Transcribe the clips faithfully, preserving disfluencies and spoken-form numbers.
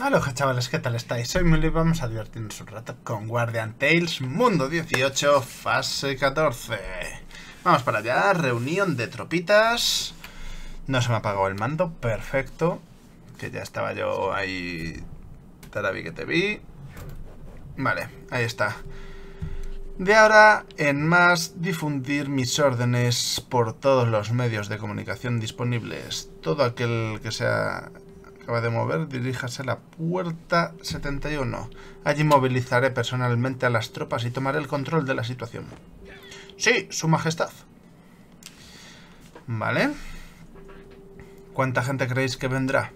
Aloha chavales, ¿qué tal estáis? Hoy me vamos a divertirnos un rato con Guardian Tales, mundo dieciocho, fase catorce. Vamos para allá, reunión de tropitas. No se me apagó el mando, perfecto. Que ya estaba yo ahí... Tarabi que te vi. Vale, ahí está. De ahora en más, difundir mis órdenes por todos los medios de comunicación disponibles. Todo aquel que sea... Acaba de mover, diríjase a la puerta setenta y uno. Allí movilizaré personalmente a las tropas y tomaré el control de la situación. Sí, su majestad. Vale. ¿Cuánta gente creéis que vendrá?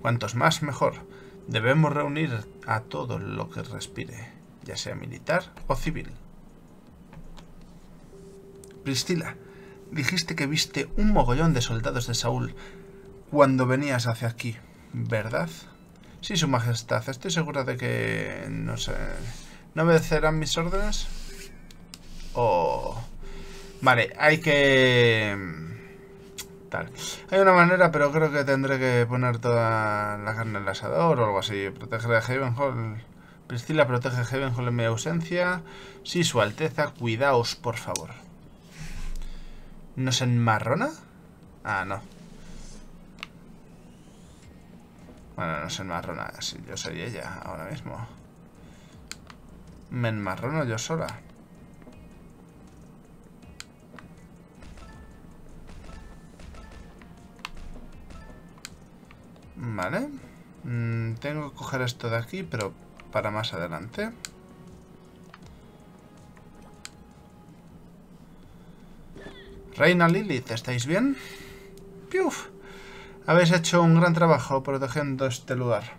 Cuantos más, mejor. Debemos reunir a todo lo que respire, ya sea militar o civil. Priscila, dijiste que viste un mogollón de soldados de Saúl cuando venías hacia aquí, ¿verdad? Sí, su majestad, estoy segura de que... no sé... ¿No obedecerán mis órdenes? Oh... Vale, hay que... Tal. Hay una manera, pero creo que tendré que poner toda la carne en el asador o algo así. Proteger a Havenhall... Priscila, protege a Havenhall en mi ausencia. Sí, su alteza, cuidaos, por favor. ¿Nos enmarrona? Ah, no. Bueno, no se enmarrona, si yo soy ella ahora mismo. Me enmarrono yo sola. Vale. Mm, tengo que coger esto de aquí, pero para más adelante. Reina Lilith, ¿estáis bien? ¡Piuf! Habéis hecho un gran trabajo protegiendo este lugar.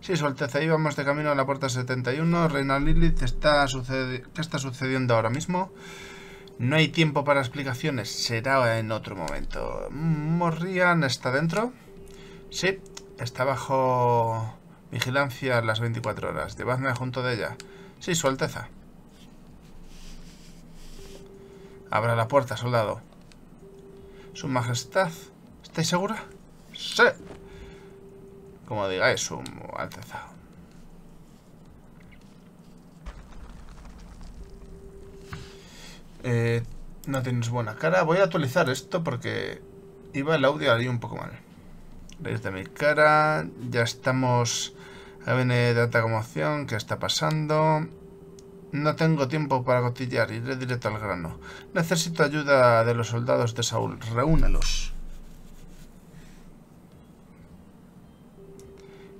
Sí, su alteza, íbamos de camino a la puerta setenta y uno. Reina Lilith, está ¿qué está sucediendo ahora mismo? No hay tiempo para explicaciones, será en otro momento. ¿Morrian está dentro? Sí, está bajo vigilancia las veinticuatro horas. Llevadme junto de ella. Sí, su alteza. Abra la puerta, soldado. Su majestad... ¿Estáis segura? ¡Sí! Como digáis, su alteza. Eh, no tienes buena cara. Voy a actualizar esto porque iba el audio ahí un poco mal. Veis de mi cara. Ya estamos... Ahí viene data como opción. ¿Qué está pasando? No tengo tiempo para cotillar. Iré directo al grano. Necesito ayuda de los soldados de Saúl. Reúnalos.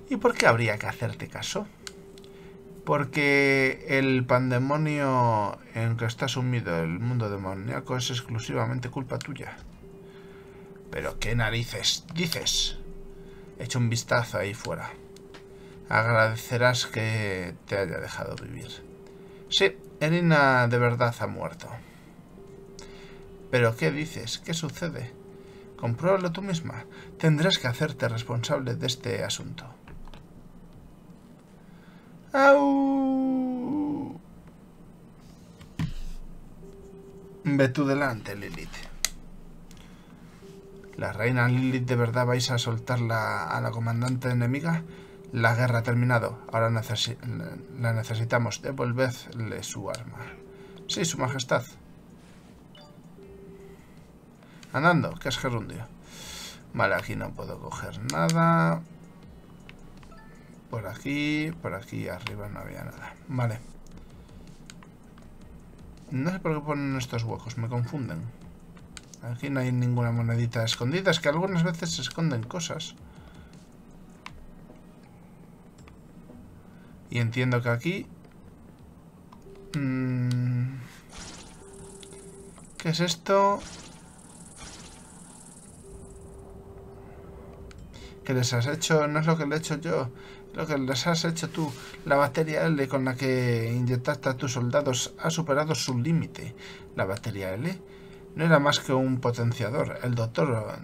¿Y por qué habría que hacerte caso? Porque el pandemonio en que está sumido el mundo demoníaco es exclusivamente culpa tuya. Pero qué narices dices. Echa un vistazo ahí fuera. Agradecerás que te haya dejado vivir. Sí, Erina de verdad ha muerto. ¿Pero qué dices? ¿Qué sucede? Compruébalo tú misma. Tendrás que hacerte responsable de este asunto. ¡Au! Ve tú delante, Lilith. ¿La reina Lilith de verdad vais a soltarla a la comandante enemiga? La guerra ha terminado. Ahora necesi- la necesitamos. Devolvedle su arma. Sí, su majestad. Andando, que es gerundio. Vale, aquí no puedo coger nada. Por aquí, por aquí, arriba no había nada. Vale. No sé por qué ponen estos huecos, me confunden. Aquí no hay ninguna monedita escondida, es que algunas veces se esconden cosas. Y entiendo que aquí... Mmm, ¿qué es esto? ¿Qué les has hecho? No es lo que le he hecho yo. Lo que les has hecho tú, la bacteria L con la que inyectaste a tus soldados ha superado su límite. La bacteria L no era más que un potenciador. El doctor...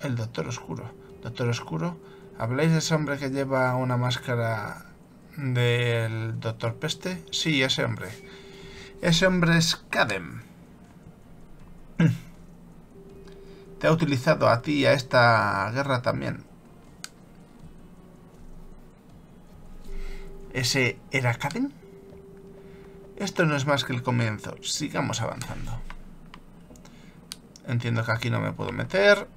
El doctor oscuro. Doctor oscuro, ¿habláis de ese hombre que lleva una máscara del doctor peste? Sí, ese hombre. Ese hombre es Kaden. Te ha utilizado a ti y a esta guerra también. ¿Ese era Kaden? Esto no es más que el comienzo. Sigamos avanzando. Entiendo que aquí no me puedo meter.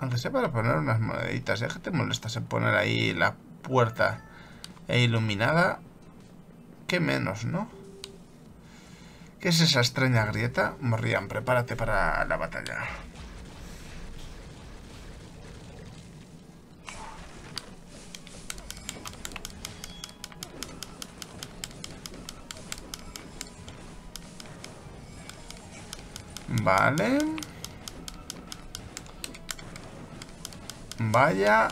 Aunque sea para poner unas moneditas. Ya que te molestas en poner ahí la puerta e iluminada. Qué menos, ¿no? ¿Qué es esa extraña grieta? Morrian, prepárate para la batalla. Vale. Vaya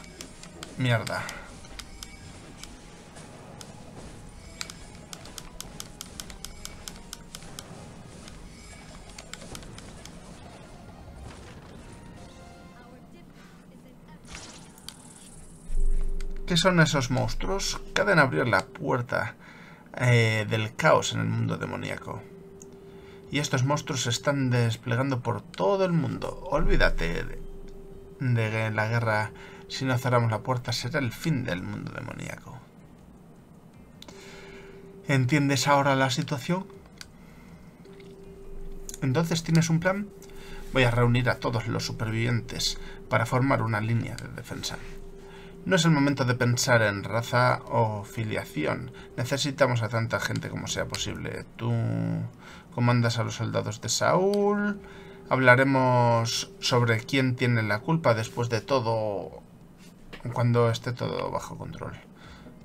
mierda. ¿Qué son esos monstruos? Kaden abrió la puerta eh, del caos en el mundo demoníaco. Y estos monstruos se están desplegando por todo el mundo. Olvídate de, de la guerra. Si no cerramos la puerta, será el fin del mundo demoníaco. ¿Entiendes ahora la situación? Entonces, ¿tienes un plan? Voy a reunir a todos los supervivientes para formar una línea de defensa. No es el momento de pensar en raza o filiación. Necesitamos a tanta gente como sea posible. Tú comandas a los soldados de Saúl. Hablaremos sobre quién tiene la culpa después de todo, cuando esté todo bajo control.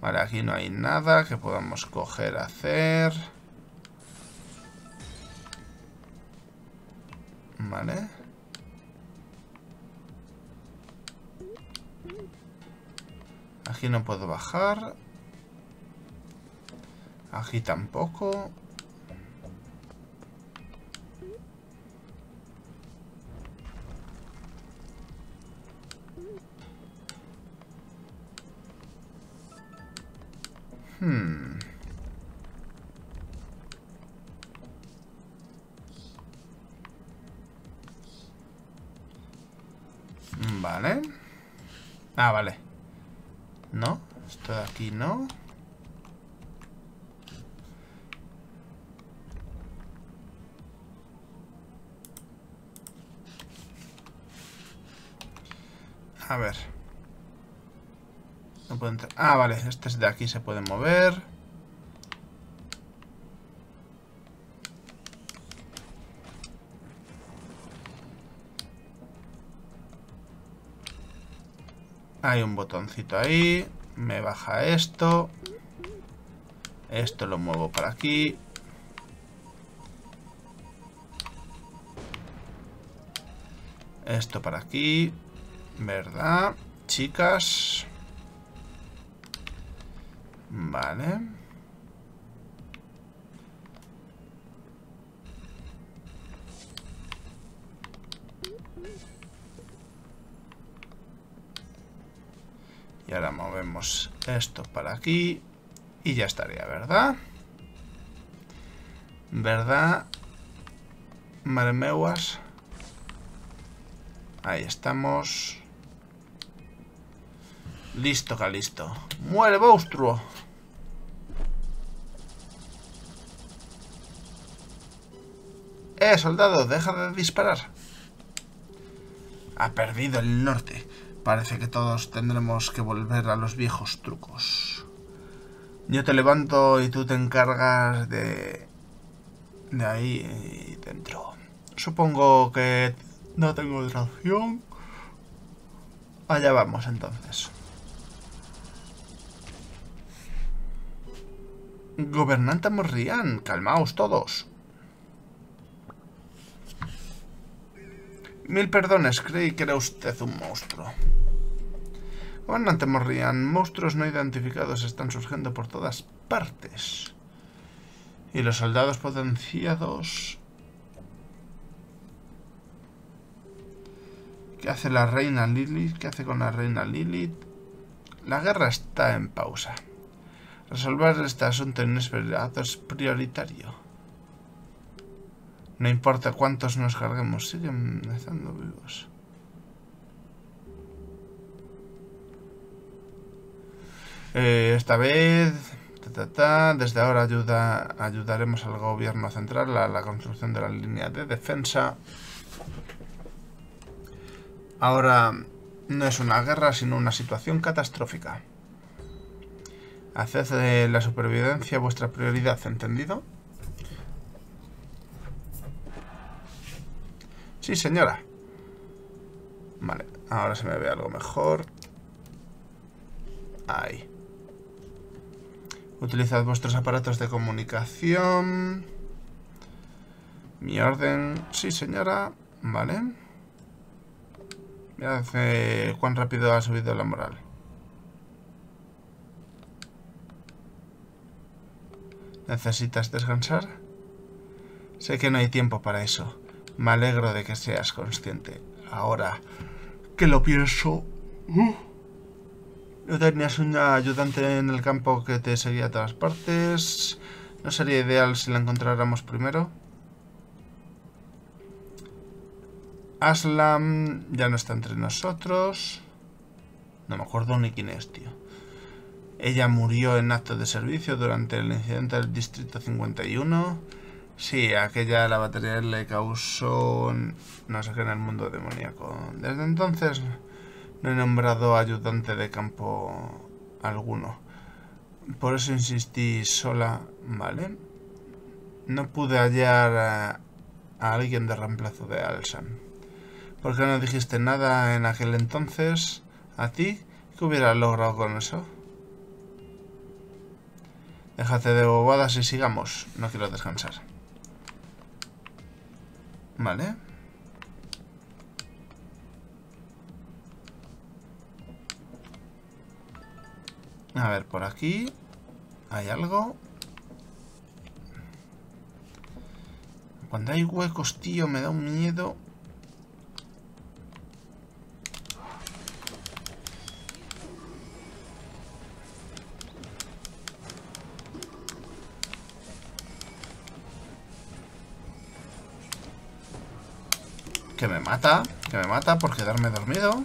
Vale, aquí no hay nada que podamos coger, hacer. Vale. Aquí no puedo bajar. Aquí tampoco. Hmm. Vale. Ah, vale. No, esto de aquí no. A ver. No puedo entrar. Ah, vale, este es de aquí, se puede mover. Hay un botoncito ahí, me baja esto, esto lo muevo para aquí. Esto para aquí, ¿verdad? Chicas. Vale. Y ahora movemos esto para aquí. Y ya estaría, ¿verdad? ¿Verdad? Marmeuas. Ahí estamos. Listo, Calisto. ¡Muere, monstruo! ¡Eh, soldado! ¡Deja de disparar! Ha perdido el norte. Parece que todos tendremos que volver a los viejos trucos. Yo te levanto y tú te encargas de... de ahí dentro. Supongo que no tengo otra opción. Allá vamos entonces. Gobernante Morrian, calmaos todos. Mil perdones, creí que era usted un monstruo. Gobernante Morrian, monstruos no identificados están surgiendo por todas partes. Y los soldados potenciados... ¿Qué hace la reina Lilith? ¿Qué hace con la reina Lilith? La guerra está en pausa. Resolver este asunto inesperado es prioritario. No importa cuántos nos carguemos, siguen estando vivos. Eh, esta vez Ta, ta, ta. Desde ahora ayuda, ayudaremos al gobierno central a la construcción de la línea de defensa. Ahora no es una guerra, sino una situación catastrófica. Haced de la supervivencia vuestra prioridad, ¿entendido? Sí, señora. Vale, ahora se me ve algo mejor. Ahí. Utilizad vuestros aparatos de comunicación. Mi orden. Sí, señora. Vale. Mirad eh, cuán rápido ha subido la moral. ¿Necesitas descansar? Sé que no hay tiempo para eso. Me alegro de que seas consciente. Ahora que lo pienso... ¿eh? ¿No tenías un ayudante en el campo que te seguía a todas partes? ¿No sería ideal si la encontráramos primero? Aslan ya no está entre nosotros. No me acuerdo ni quién es, tío. Ella murió en acto de servicio durante el incidente del distrito cincuenta y uno. Sí, aquella la batería le causó no sé qué en el mundo demoníaco. Desde entonces... no he nombrado ayudante de campo alguno. Por eso insistí sola, ¿vale? No pude hallar a, a alguien de reemplazo de Alsan. ¿Por qué no dijiste nada en aquel entonces? ¿A ti? ¿Qué hubieras logrado con eso? Déjate de bobadas y sigamos. No quiero descansar. Vale. A ver, por aquí hay algo. Cuando hay huecos, tío, me da un miedo. Que me mata, que me mata por quedarme dormido.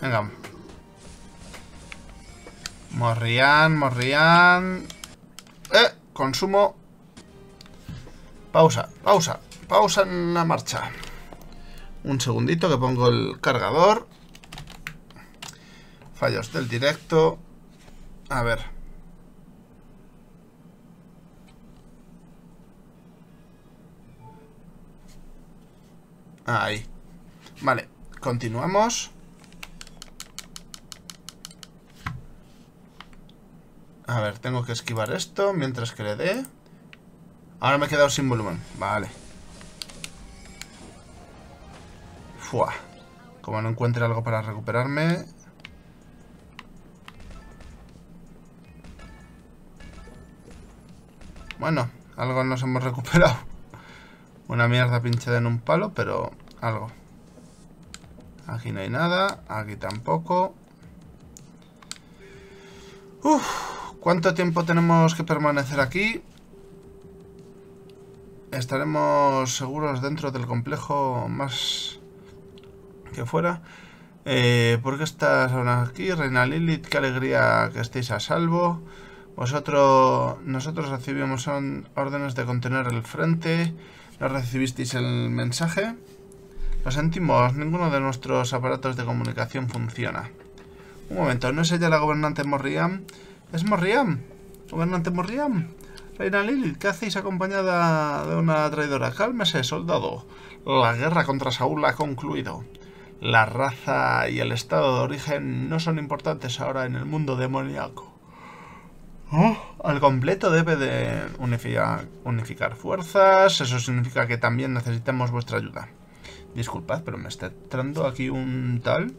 Venga. Morrian, Morrian. Eh, consumo. Pausa, pausa, pausa en la marcha. Un segundito que pongo el cargador. Fallos del directo. A ver. Ahí. Vale, continuamos. A ver, tengo que esquivar esto mientras que le dé. Ahora me he quedado sin volumen. Vale. Fua. Como no encuentre algo para recuperarme. Bueno, algo nos hemos recuperado. Una mierda pinchada en un palo, pero algo. Aquí no hay nada. Aquí tampoco. Uff. ¿Cuánto tiempo tenemos que permanecer aquí? Estaremos seguros dentro del complejo más que fuera. Eh, ¿Por qué estás aún aquí, Reina Lilith? Qué alegría que estéis a salvo. Vosotros, nosotros recibimos órdenes de contener el frente. ¿No recibisteis el mensaje? Lo sentimos, ninguno de nuestros aparatos de comunicación funciona. Un momento, ¿no es ella la gobernante Morrian? Es Morrian, gobernante Morrian. Reina Lilith, ¿qué hacéis acompañada de una traidora? Cálmese, soldado. La guerra contra Saúl ha concluido. La raza y el estado de origen no son importantes ahora en el mundo demoníaco. ¿Oh? Al completo debe de unificar, unificar fuerzas. Eso significa que también necesitamos vuestra ayuda. Disculpad, pero me está entrando aquí un tal.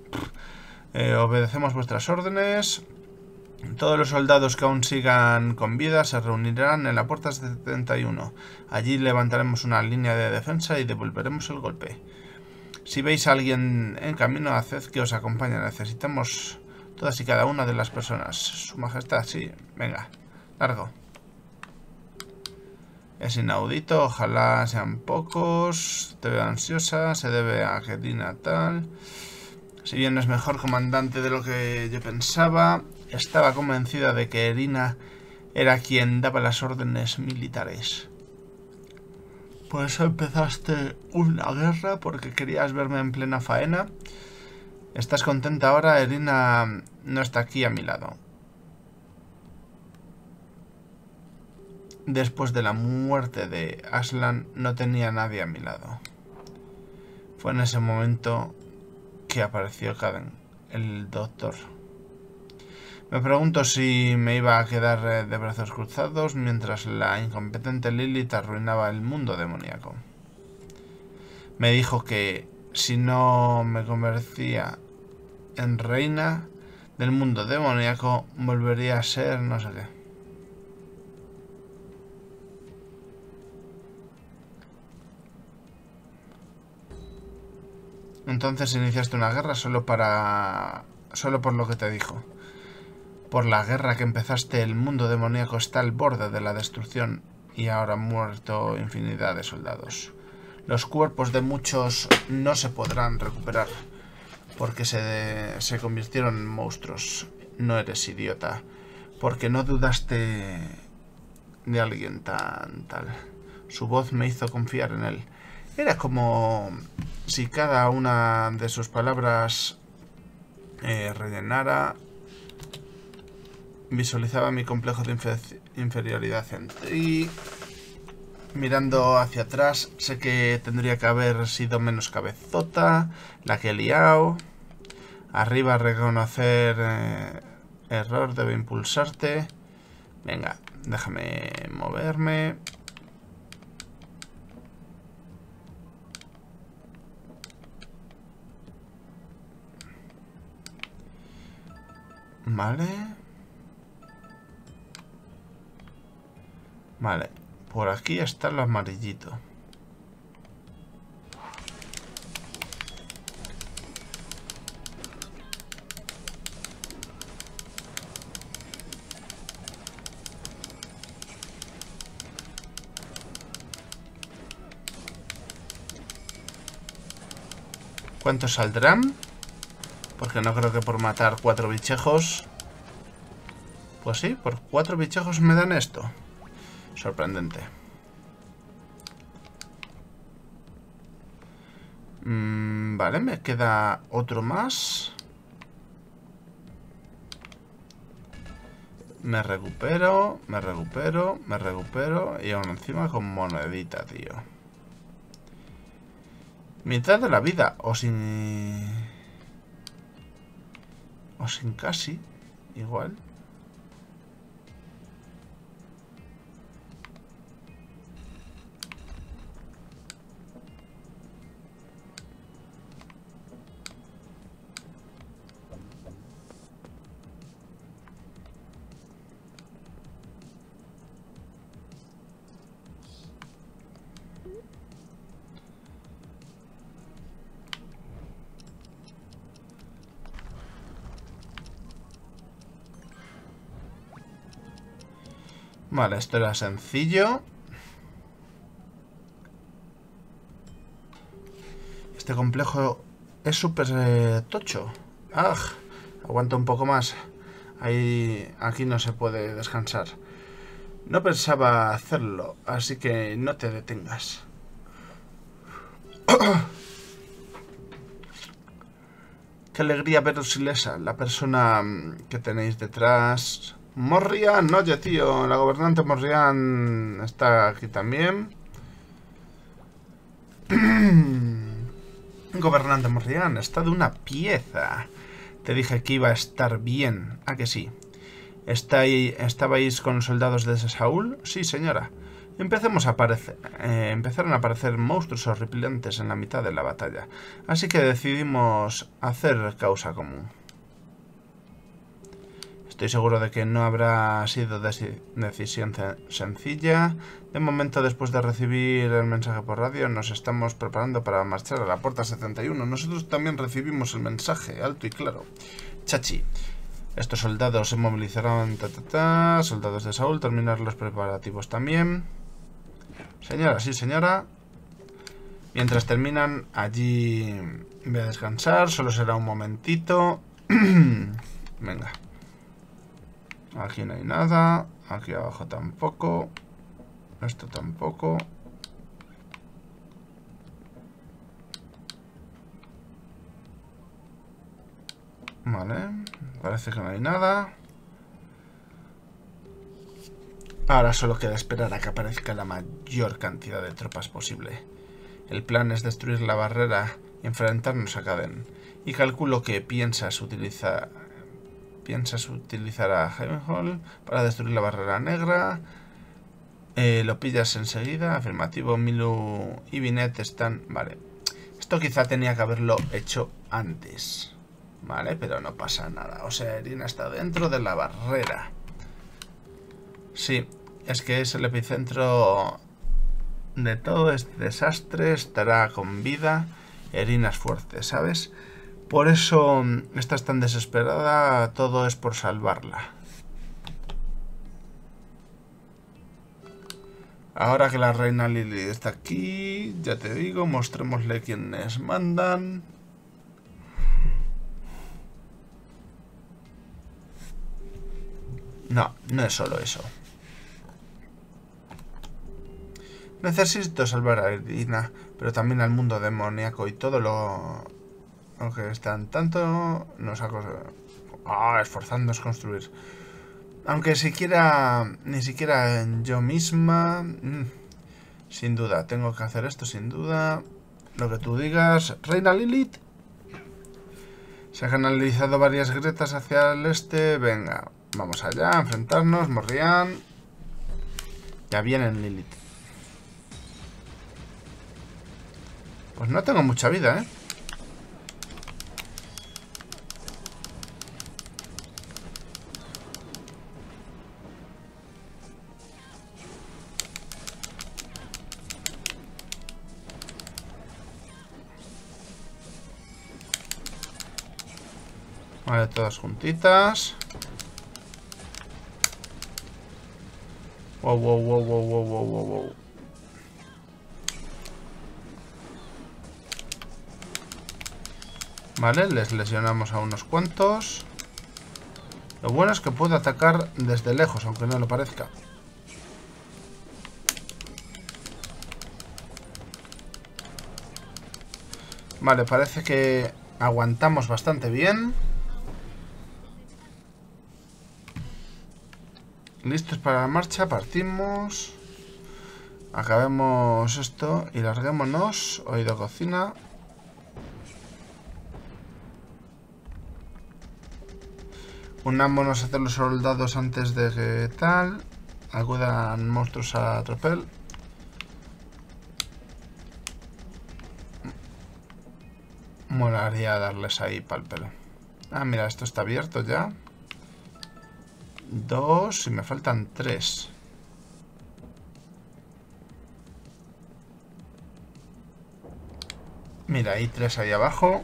Eh, obedecemos vuestras órdenes. Todos los soldados que aún sigan con vida se reunirán en la puerta setenta y uno. Allí levantaremos una línea de defensa y devolveremos el golpe. Si veis a alguien en camino, haced que os acompañe. Necesitamos todas y cada una de las personas. Su majestad, sí, venga, largo. Es inaudito, ojalá sean pocos. Te veo ansiosa, se debe a Erina tal. Si bien es mejor comandante de lo que yo pensaba, estaba convencida de que Erina era quien daba las órdenes militares. Por eso empezaste una guerra, porque querías verme en plena faena. ¿Estás contenta ahora? Erina no está aquí a mi lado. Después de la muerte de Aslan, no tenía nadie a mi lado. Fue en ese momento que apareció Kaden, el doctor. Me pregunto si me iba a quedar de brazos cruzados mientras la incompetente Lilith arruinaba el mundo demoníaco. Me dijo que si no me convertía en reina del mundo demoníaco, volvería a ser no sé qué. Entonces iniciaste una guerra solo para... solo por lo que te dijo. Por la guerra que empezaste, el mundo demoníaco está al borde de la destrucción y ahora han muerto infinidad de soldados. Los cuerpos de muchos no se podrán recuperar porque se, se convirtieron en monstruos. No eres idiota, porque no dudaste de alguien tan tal. Su voz me hizo confiar en él. Era como si cada una de sus palabras eh, rellenara... Visualizaba mi complejo de infer inferioridad en ti. Mirando hacia atrás, sé que tendría que haber sido menos cabezota, la que he liado. Arriba, reconocer eh, error debe impulsarte. Venga, déjame moverme. Vale. Vale, por aquí está lo amarillito. ¿Cuántos saldrán? Porque no creo que por matar cuatro bichejos... Pues sí, por cuatro bichejos me dan esto. Sorprendente. Mm, vale, me queda otro más. Me recupero, me recupero, me recupero. Y aún encima con monedita, tío. Mitad de la vida. O sin... O sin casi. Igual. Vale, esto era sencillo. Este complejo es súper eh, tocho. ¡Ah! Aguanta un poco más. Ahí, aquí no se puede descansar. No pensaba hacerlo, así que no te detengas. Qué alegría veros, Silesa, la persona que tenéis detrás... Morrian, oye tío, la gobernante Morrian está aquí también. Gobernante Morrian, está de una pieza. Te dije que iba a estar bien, ¿a que sí? ¿Estáis, ¿Estabais con soldados de Saúl? Sí, señora. Empecemos a aparecer, eh, empezaron a aparecer monstruos horripilantes en la mitad de la batalla, así que decidimos hacer causa común. Estoy seguro de que no habrá sido decisión sencilla. De momento, después de recibir el mensaje por radio, nos estamos preparando para marchar a la puerta setenta y uno. Nosotros también recibimos el mensaje, alto y claro. Chachi, Estos soldados se movilizarán, ta, ta, ta, soldados de Saúl, terminar los preparativos también. Señora, sí señora. Mientras terminan, allí voy a descansar, solo será un momentito. Venga. Aquí no hay nada, aquí abajo tampoco, esto tampoco. Vale, parece que no hay nada. Ahora solo queda esperar a que aparezca la mayor cantidad de tropas posible. El plan es destruir la barrera y enfrentarnos a Kaden. Y calculo que piensas utilizar piensas utilizar a Havenhall para destruir la barrera negra. Eh, lo pillas enseguida. Afirmativo, Milu y Binet están... Vale. Esto quizá tenía que haberlo hecho antes. Vale, pero no pasa nada. O sea, Erina está dentro de la barrera. Sí, es que es el epicentro de todo este desastre. Estará con vida. Erina es fuerte, ¿sabes? Por eso estás tan desesperada. Todo es por salvarla. Ahora que la reina Lilith está aquí, ya te digo, mostrémosle quiénes mandan. No, no es solo eso. Necesito salvar a Erina, pero también al mundo demoníaco y todo lo, lo que están tanto nos acos... oh, esforzándonos a construir. Aunque siquiera, ni siquiera yo misma... Mmm, sin duda, tengo que hacer esto, sin duda. Lo que tú digas, reina Lilith. Se han canalizado varias grietas hacia el este, venga. Vamos allá, enfrentarnos, Morrian. Ya vienen Lilith. Pues no tengo mucha vida, ¿eh? Vale, todas juntitas. Wow, wow, wow, wow, wow, wow, wow. Vale, les lesionamos a unos cuantos. Lo bueno es que puedo atacar desde lejos, aunque no lo parezca. Vale, parece que aguantamos bastante bien. Listos para la marcha, partimos. Acabemos esto y larguémonos. Oído cocina. Unámonos a hacer los soldados antes de que tal. Acudan monstruos a tropel. Molaría darles ahí pal pelo. Ah, mira, esto está abierto ya. Dos y me faltan tres. Mira, hay tres ahí abajo.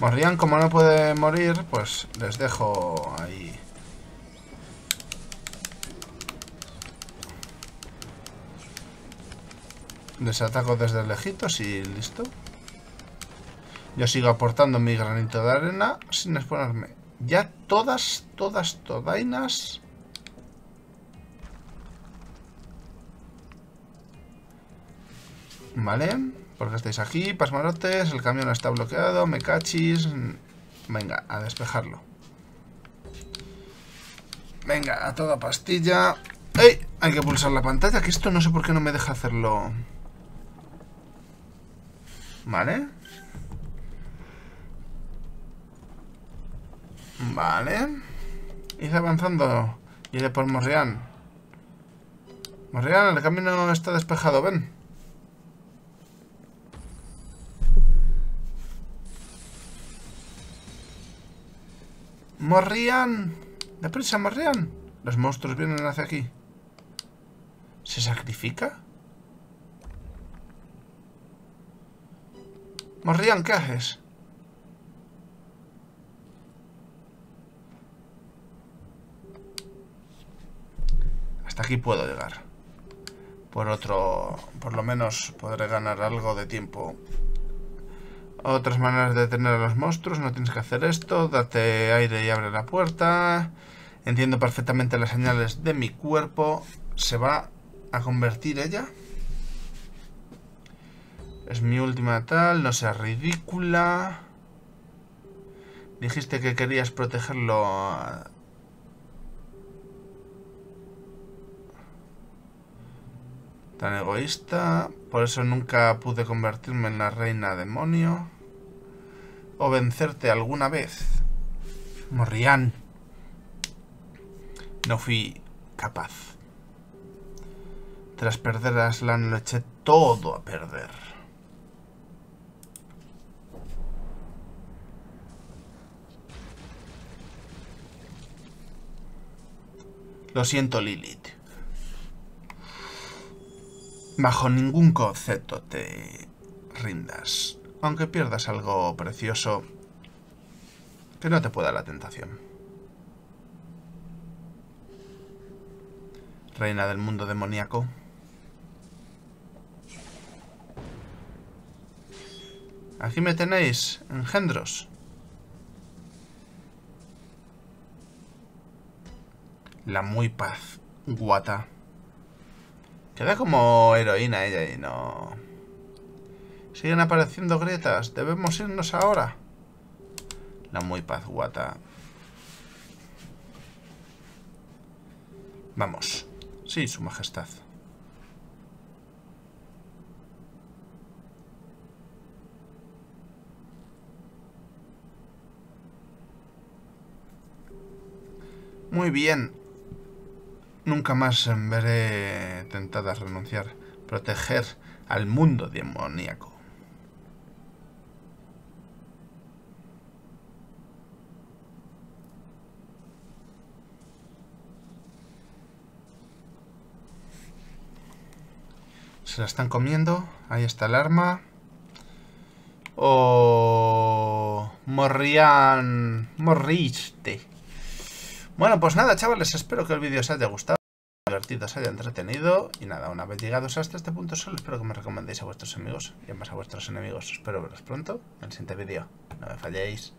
Morrian, como no puede morir, pues les dejo ahí. Les ataco desde lejitos y listo. Yo sigo aportando mi granito de arena sin exponerme. Ya todas, todas, todainas. Vale, porque estáis aquí, pasmarotes, el camión está bloqueado, me cachis. Venga, a despejarlo. Venga, a toda pastilla. ¡Ey! Hay que pulsar la pantalla, que esto no sé por qué no me deja hacerlo... Vale. Vale. Ir avanzando. Iré por Morrian. Morrian, el camino está despejado, ven. Morrian. Deprisa, Morrian. Los monstruos vienen hacia aquí. ¿Se sacrifica? Morrian, ¿qué haces? Hasta aquí puedo llegar. Por otro... Por lo menos podré ganar algo de tiempo. Otras maneras de detener a los monstruos. No tienes que hacer esto. Date aire y abre la puerta. Entiendo perfectamente las señales de mi cuerpo. ¿Se va a convertir ella? Es mi última tal. No seas ridícula. Dijiste que querías protegerlo... Tan egoísta, por eso nunca pude convertirme en la reina demonio. O vencerte alguna vez. Morrian. No fui capaz. Tras perder a Aslan lo eché todo a perder. Lo siento, Lilith. Bajo ningún concepto te rindas, aunque pierdas algo precioso que no te pueda la tentación. Reina del mundo demoníaco. Aquí me tenéis, engendros. La muy paz, guata. Queda como heroína ella y no... Siguen apareciendo grietas. Debemos irnos ahora. La muy pazguata. Vamos. Sí, su majestad. Muy bien. Nunca más veré tentada a renunciar, proteger al mundo demoníaco. Se la están comiendo, ahí está el arma. Oh, Morrian, morriste. Bueno, pues nada, chavales, espero que el vídeo os haya gustado. Divertido, os haya entretenido y nada, una vez llegados hasta este punto solo espero que me recomendéis a vuestros amigos y además a vuestros enemigos. Espero veros pronto en el siguiente vídeo. No me falléis.